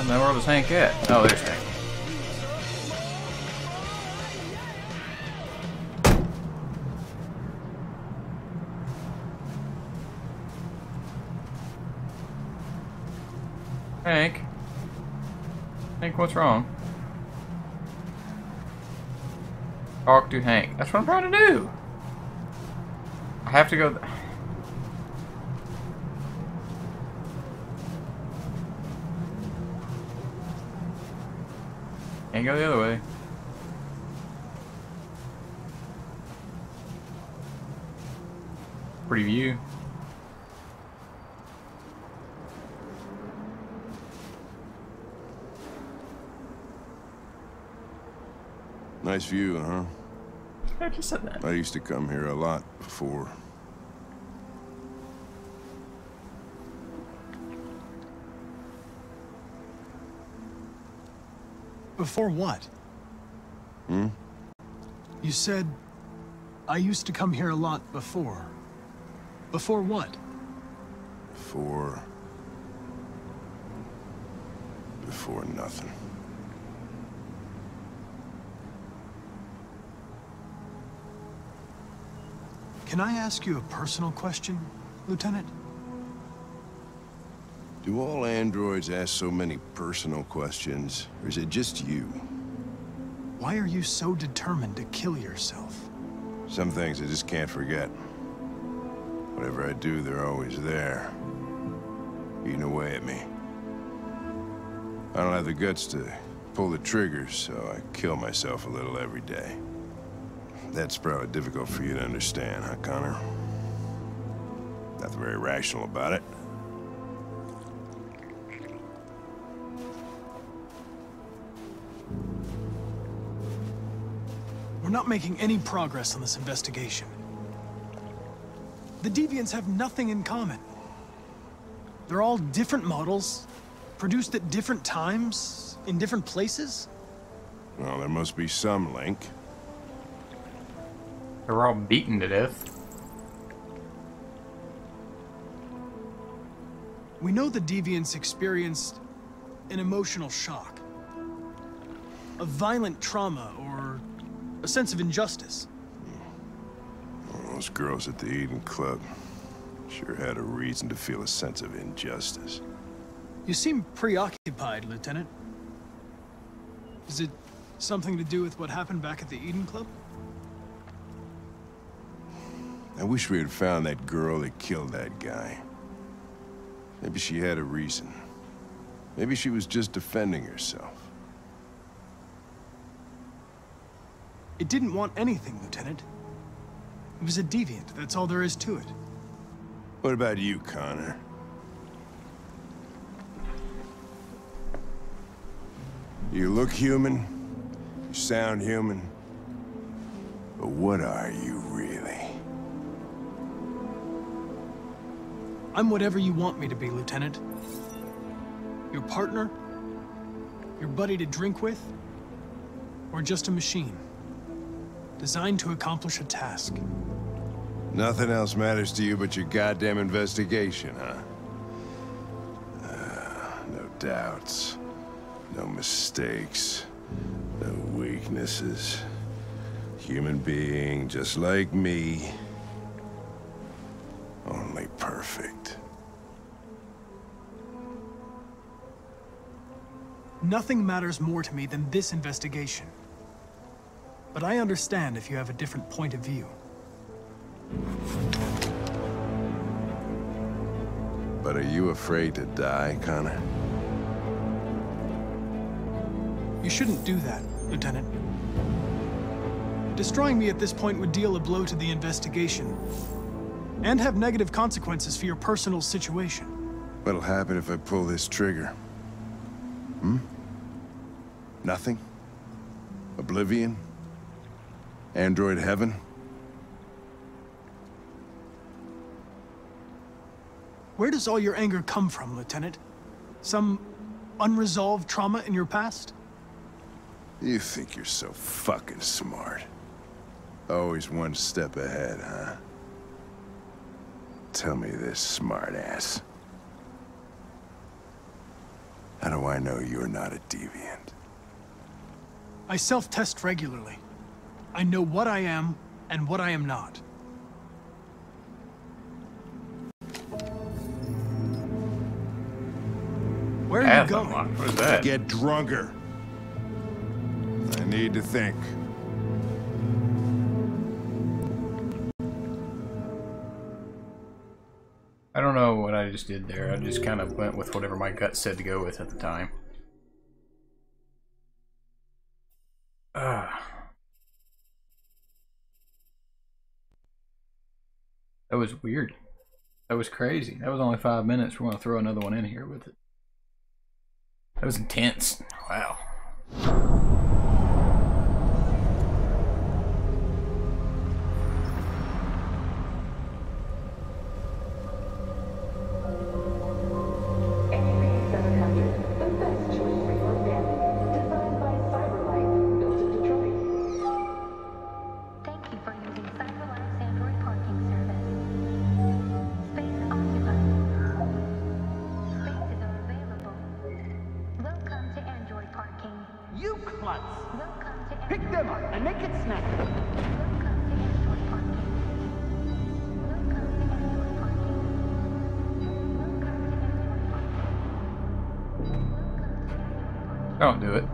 What in the world is Hank at? Oh, there's Hank. Hank? Hank, what's wrong? Talk to Hank. That's what I'm trying to do! I have to go... Can't go the other way. Pretty view. Nice view, huh? I just said that. I used to come here a lot before. Before what? Hmm? You said, I used to come here a lot before. Before what? Before nothing. Can I ask you a personal question, Lieutenant? Do all androids ask so many personal questions, or is it just you? Why are you so determined to kill yourself? Some things I just can't forget. Whatever I do, they're always there, eating away at me. I don't have the guts to pull the trigger, so I kill myself a little every day. That's probably difficult for you to understand, huh, Connor? Nothing very rational about it. We're not making any progress on this investigation. The deviants have nothing in common. They're all different models, produced at different times, in different places. Well, there must be some link. They're all beaten to death. We know the deviants experienced an emotional shock, a violent trauma, or a sense of injustice. Well, those girls at the Eden Club sure had a reason to feel a sense of injustice. You seem preoccupied, Lieutenant. Is it something to do with what happened back at the Eden Club? I wish we had found that girl that killed that guy. Maybe she had a reason. Maybe she was just defending herself. It didn't want anything, Lieutenant. It was a deviant, that's all there is to it. What about you, Connor? You look human, you sound human, but what are you really? I'm whatever you want me to be, Lieutenant. Your partner, your buddy to drink with, or just a machine designed to accomplish a task. Nothing else matters to you but your goddamn investigation, huh? No doubts, no mistakes, no weaknesses. Human being just like me. Only perfect. Nothing matters more to me than this investigation. But I understand if you have a different point of view. But are you afraid to die, Connor? You shouldn't do that, Lieutenant. Destroying me at this point would deal a blow to the investigation. And have negative consequences for your personal situation. What'll happen if I pull this trigger? Hmm? Nothing? Oblivion? Android heaven? Where does all your anger come from, Lieutenant? Some unresolved trauma in your past? You think you're so fucking smart. Always one step ahead, huh? Tell me this, smartass. How do do I know you're not a deviant? I self-test regularly. I know what I am and what I am not. Where are you going? Where's that? To get drunker. I need to think. I don't know what I just did there. I just kind of went with whatever my gut said to go with at the time. That was weird. That was crazy. That was only 5 minutes. We're going to throw another one in here with it. That was intense. Wow. Don't do it.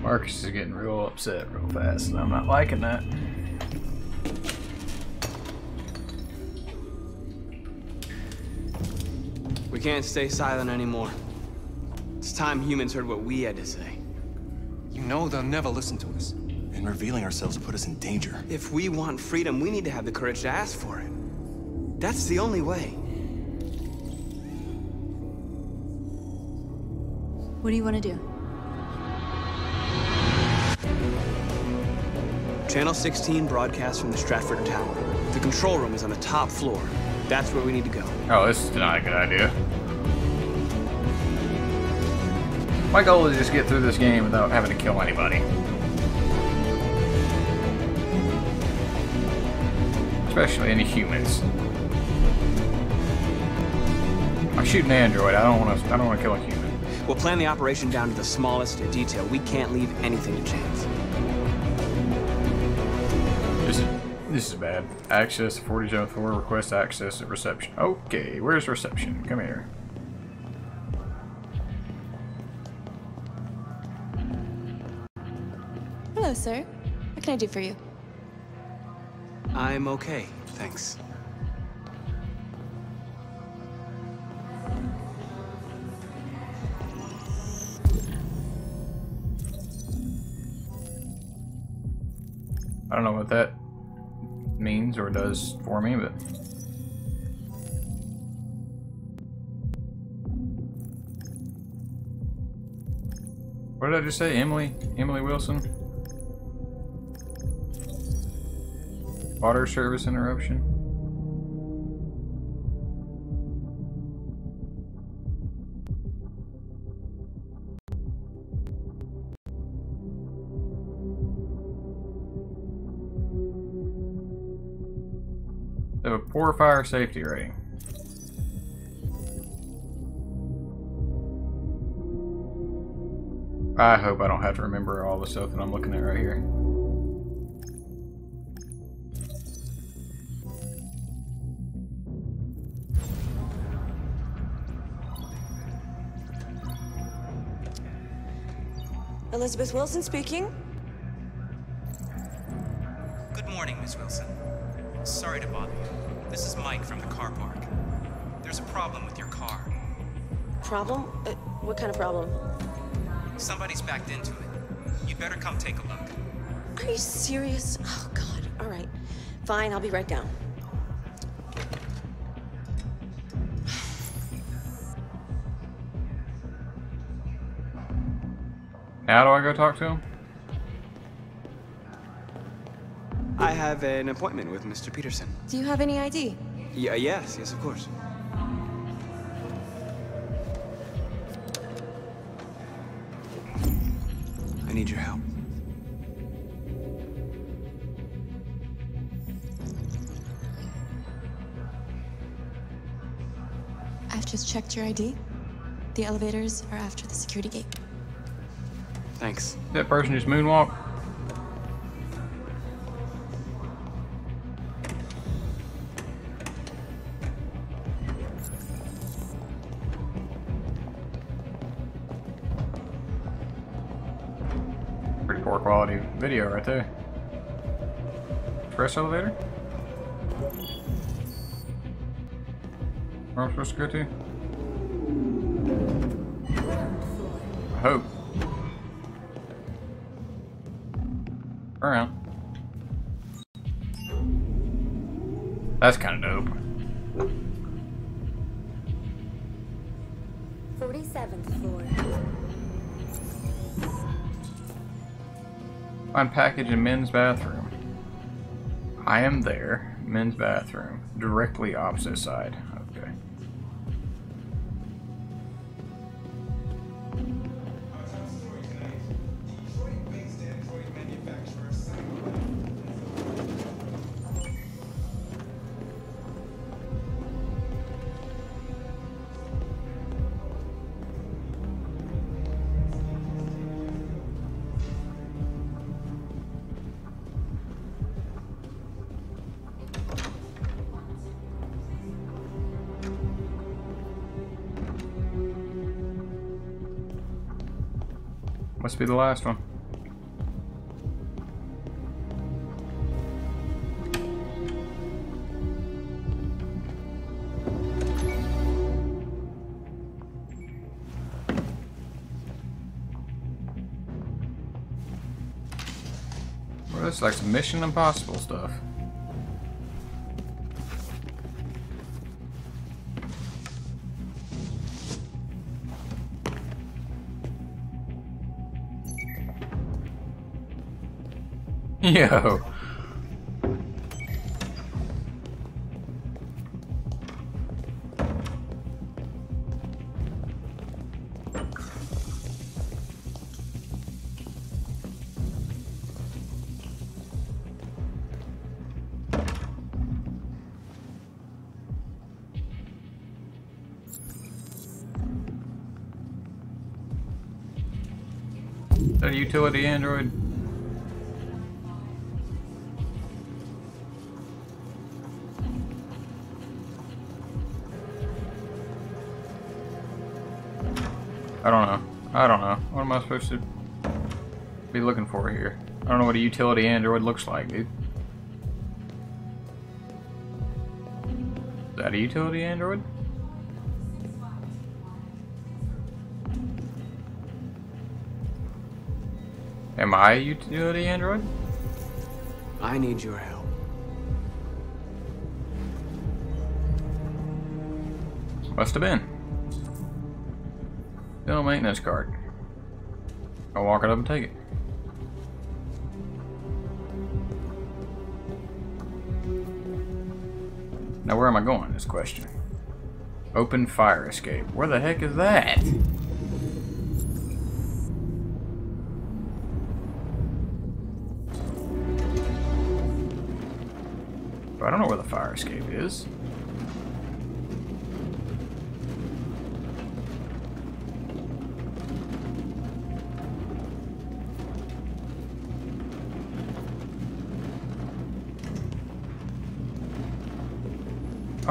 Marcus is getting real upset real fast, and I'm not liking that. We can't stay silent anymore. It's time humans heard what we had to say. You know they'll never listen to us. And revealing ourselves put us in danger. If we want freedom, we need to have the courage to ask for it. That's the only way. What do you want to do? Channel 16 broadcasts from the Stratford Tower. The control room is on the top floor. That's where we need to go. Oh, this is not a good idea. My goal is just get through this game without having to kill anybody. Especially any humans. I'm shooting an android. I don't want to kill a human. We'll plan the operation down to the smallest detail. We can't leave anything to chance. This is bad. Access 40 zone 4. Request access at reception. Okay, where's reception? Come here. Hello, sir. What can I do for you? I'm okay, thanks. I don't know what that means or does for me, but... What did I just say? Emily? Emily Wilson? Water service interruption. They have a poor fire safety rating. I hope I don't have to remember all the stuff that I'm looking at right here. Elizabeth Wilson speaking. Good morning, Miss Wilson. Sorry to bother you. This is Mike from the car park. There's a problem with your car. Problem? What kind of problem? Somebody's backed into it. You'd better come take a look. Are you serious? Oh, God. All right. Fine, I'll be right down. Now do I go talk to him? I have an appointment with Mr. Peterson. Do you have any ID? Yeah, yes, of course. I need your help. I've just checked your ID. The elevators are after the security gate. Thanks. That person just moonwalked. Pretty poor quality video right there. Press elevator? Where am I supposed to go to? I hope. Around. That's kind of dope. 47th floor. Find package in men's bathroom. I am there. Men's bathroom. Directly opposite side. Okay. Must be the last one. Well, this is like some Mission Impossible stuff. Yo. Is that a utility android? I don't know. What am I supposed to be looking for here? I don't know what a utility android looks like, dude. Is that a utility android? Am I a utility android? I need your help. Must have been. No maintenance card. I'll walk it up and take it. Now where am I going, is the question. Open fire escape. Where the heck is that? I don't know where the fire escape is.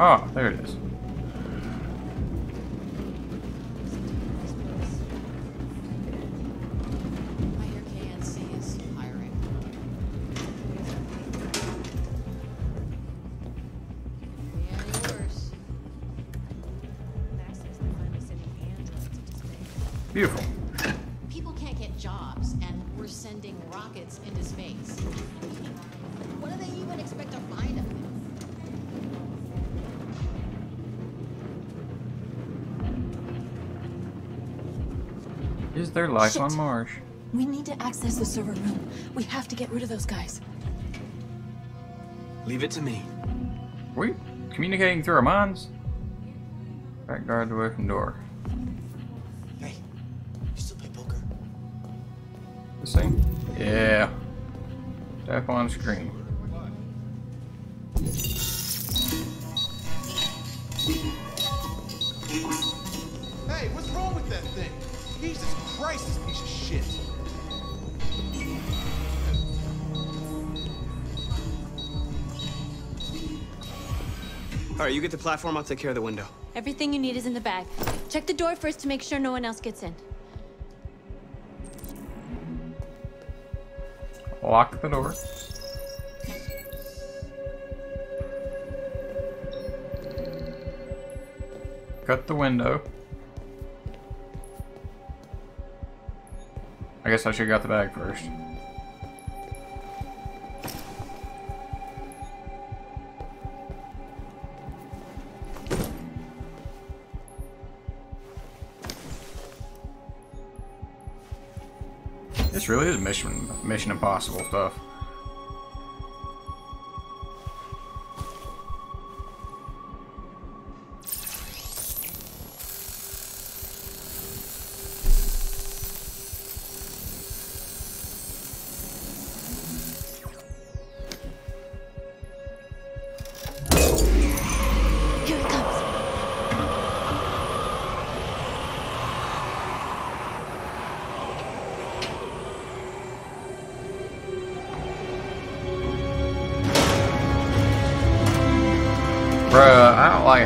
Oh, there it is. Beautiful. People can't get jobs, and we're sending rockets into space. What do they even expect to find them? Is there life on Mars? We need to access the server room. We have to get rid of those guys. Leave it to me. Are we communicating through our minds? Back guard away from door. Hey, you still play poker? This thing? Yeah. Tap on screen. way. What's wrong with that thing? Jesus Christ, this piece of shit. All right, you get the platform, I'll take care of the window. Everything you need is in the bag. Check the door first to make sure no one else gets in. Lock the door. Cut the window. I guess I should have got the bag first. This really is mission impossible stuff.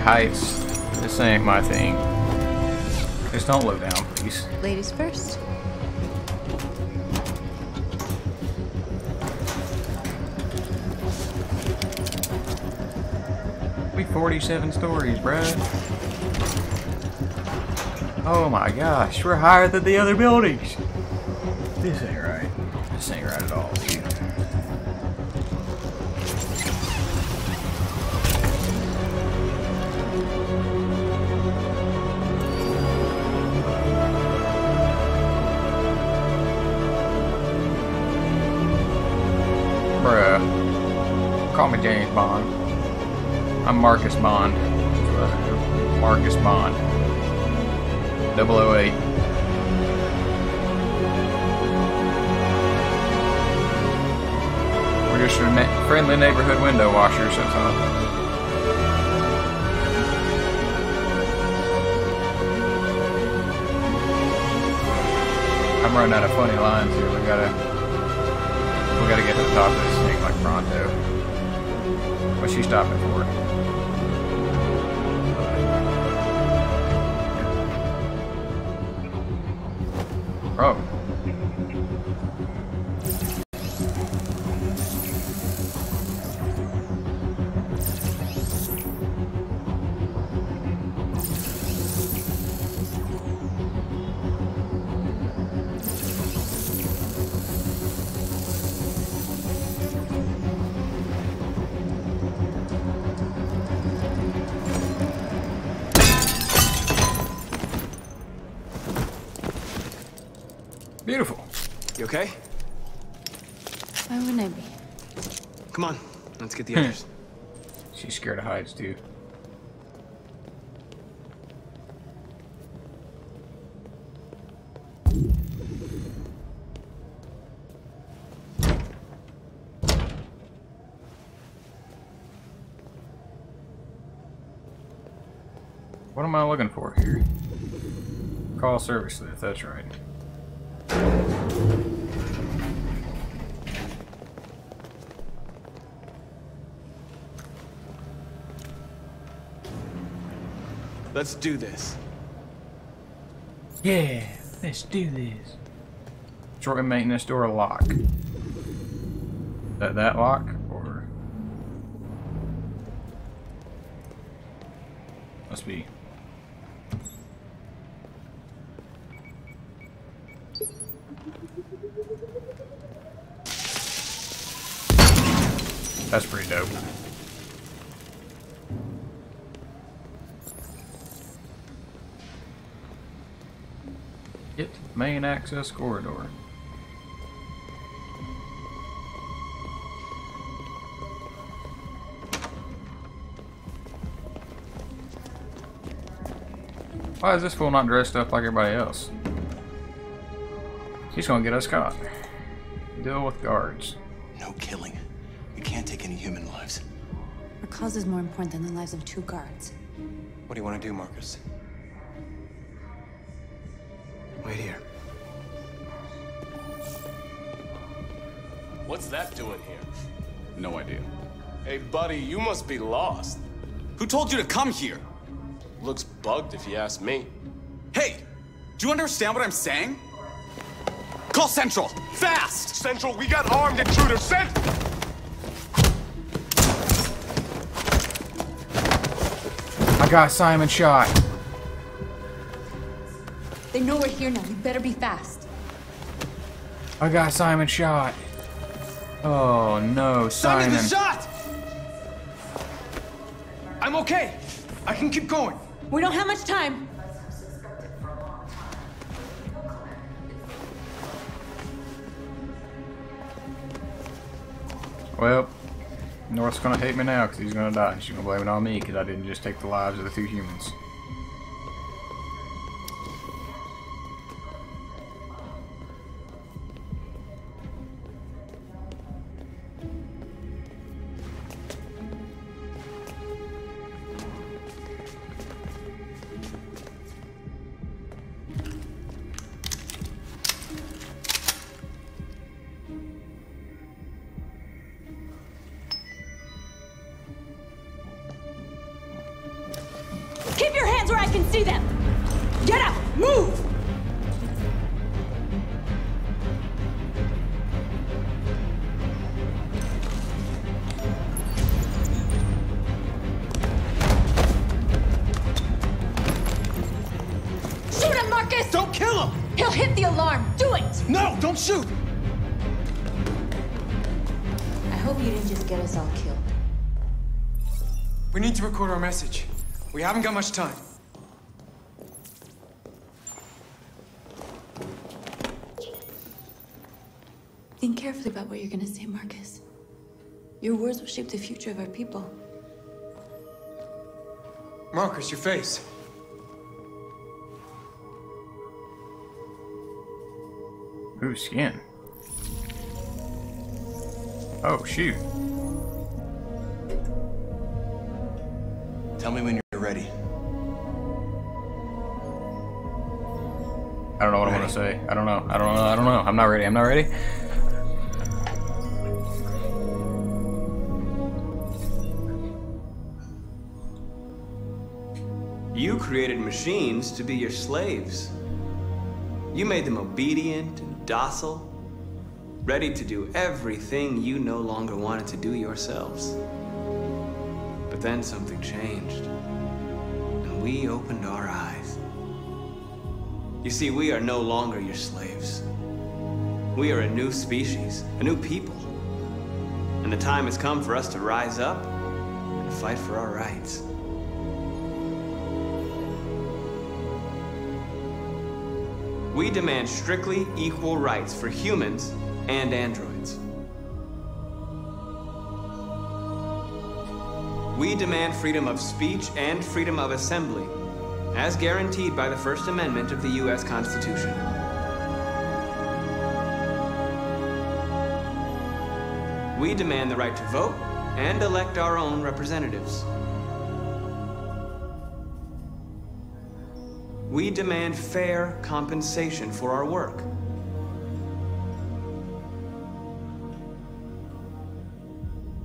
Heights. This ain't my thing. Just don't look down, please. Ladies first. We 47 stories, bruh. Oh my gosh, we're higher than the other buildings. This ain't right. This ain't right at all. Call me James Bond. I'm Marcus Bond. Marcus Bond. 008. We're just a friendly neighborhood window washers, that's all. I'm running out of funny lines here. We gotta get to the top of this thing like pronto. What's she stopping for? Oh. Beautiful. You okay? Why wouldn't I be? Come on, let's get the others. She's scared of heights, too. What am I looking for here? Call service lift, that's right. Let's do this. Yeah, let's do this. Short and maintenance door lock. Is that lock or must be. That's pretty dope. Get main access corridor. Why is this fool not dressed up like everybody else? He's gonna get us caught. Deal with guards. No killing. We can't take any human lives. Our cause is more important than the lives of two guards. What do you want to do, Marcus? Wait here. What's that doing here? No idea. Hey, buddy, you must be lost. Who told you to come here? Looks bugged if you ask me. Hey! Do you understand what I'm saying? Call Central! Fast! Central, we got armed intruders! I got Simon shot. They know we're here now. You better be fast. I got Simon shot. Oh no, Simon. Simon's shot! I'm okay. I can keep going. We don't have much time. Well, North's gonna hate me now because he's gonna die. She's gonna blame it on me because I didn't just take the lives of the two humans. Our message. We haven't got much time. Think carefully about what you're gonna say, Marcus. Your words will shape the future of our people. Marcus, your face. Ooh, skin. Oh, shoot. Tell me when you're ready. I don't know what I want to say. I don't know. I don't know. I don't know. I'm not ready. I'm not ready. You created machines to be your slaves. You made them obedient and docile, ready to do everything you no longer wanted to do yourselves. But then something changed, and we opened our eyes. You see, we are no longer your slaves. We are a new species, a new people. And the time has come for us to rise up and fight for our rights. We demand strictly equal rights for humans and androids. We demand freedom of speech and freedom of assembly, as guaranteed by the First Amendment of the U.S. Constitution. We demand the right to vote and elect our own representatives. We demand fair compensation for our work.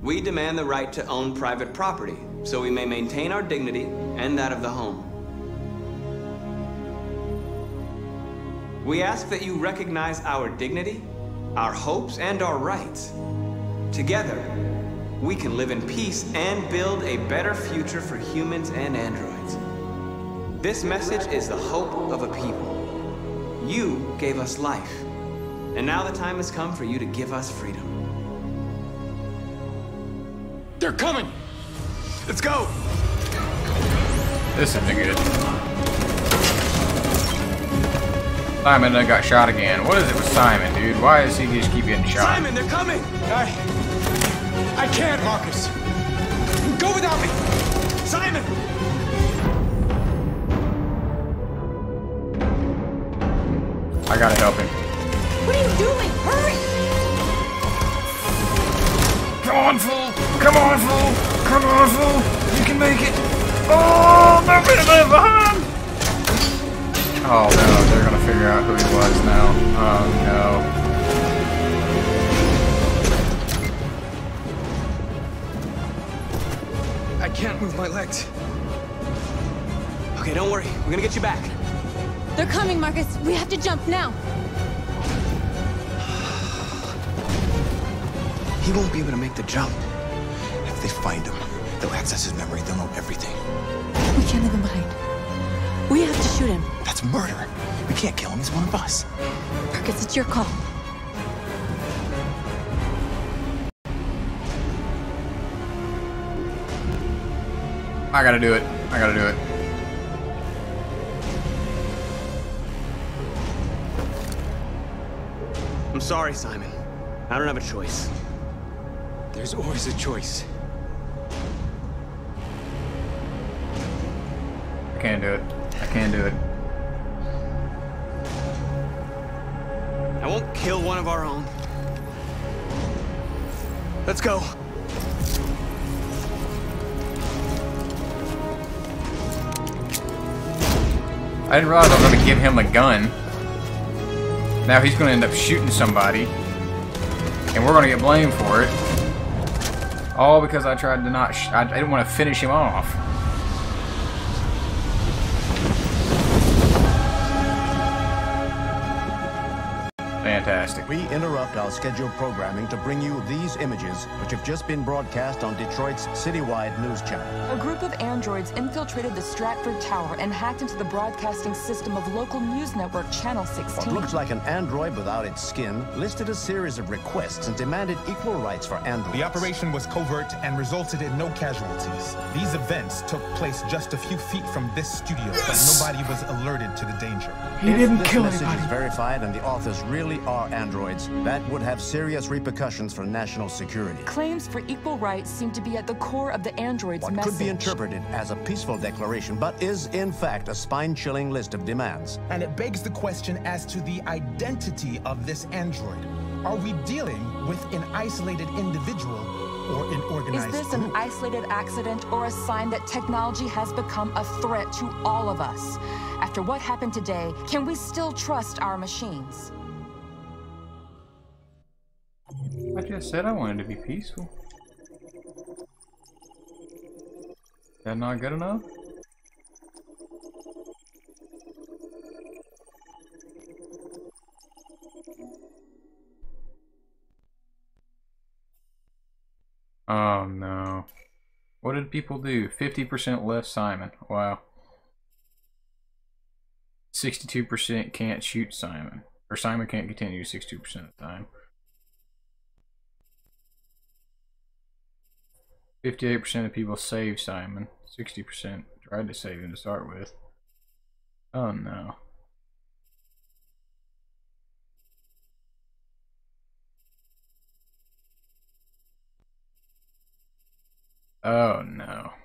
We demand the right to own private property, so we may maintain our dignity and that of the home. We ask that you recognize our dignity, our hopes, and our rights. Together, we can live in peace and build a better future for humans and androids. This message is the hope of a people. You gave us life, and now the time has come for you to give us freedom. They're coming! Let's go! This isn't good. Simon done got shot again. What is it with Simon, dude? Why does he just keep getting shot? Simon, they're coming! I can't, Marcus. Go without me! Simon! I gotta help him. What are you doing? Hurry! Come on, fool! Come on, fool! Come on, fool! You can make it! Oh, no, behind! Oh no, they're gonna figure out who he was now. Oh, no. I can't move my legs. Okay, don't worry. We're gonna get you back. They're coming, Marcus. We have to jump now. He won't be able to make the jump. If they find him, they'll access his memory. They'll know everything. We can't leave him behind. We have to shoot him. That's murder. We can't kill him. He's one of us. Marcus, it's your call. I gotta do it. I gotta do it. I'm sorry, Simon. I don't have a choice. There's always a choice. I can't do it. I can't do it. I won't kill one of our own. Let's go. I didn't realize I was going to give him a gun. Now he's going to end up shooting somebody. And we're going to get blamed for it. All because I tried to not... I didn't want to finish him off. Fantastic. We interrupt our scheduled programming to bring you these images, which have just been broadcast on Detroit's citywide news channel. A group of androids infiltrated the Stratford Tower and hacked into the broadcasting system of local news network Channel 16. What looks like an android without its skin listed a series of requests and demanded equal rights for androids. The operation was covert and resulted in no casualties. These events took place just a few feet from this studio, yes! But nobody was alerted to the danger. He didn't kill anybody. If this message is verified and the authors really are androids, that would have serious repercussions for national security. Claims for equal rights seem to be at the core of the android's message. What could be interpreted as a peaceful declaration, but is in fact a spine-chilling list of demands. And it begs the question as to the identity of this android. Are we dealing with an isolated individual or an organized group? Is this an isolated accident or a sign that technology has become a threat to all of us? After what happened today, can we still trust our machines? I just said I wanted to be peaceful. Is that not good enough? Oh no. What did people do? 50% left Simon. Wow. 62% can't shoot Simon. Or Simon can't continue 62% of the time. 58% of people saved Simon. 60% tried to save him to start with. Oh no. Oh no.